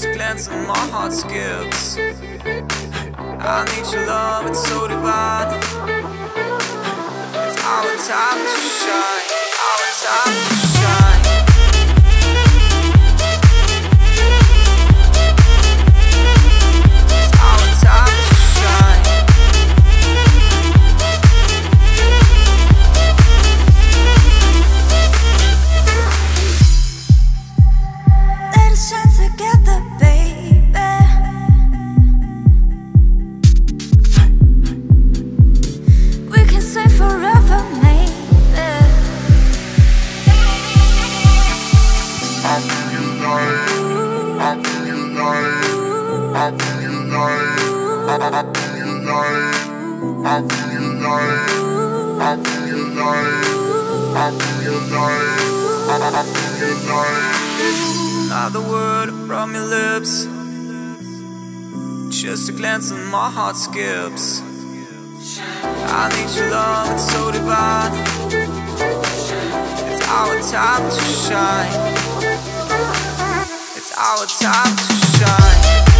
just a glance and my heart skips. I need your love, it's so divine. It's our time to shine, our time to shine. It's our time to shine. Let us shine together, baby. Another word from your lips, just a glance and my heart skips. I need your love, it's so divine. It's our time to shine. It's our time to shine.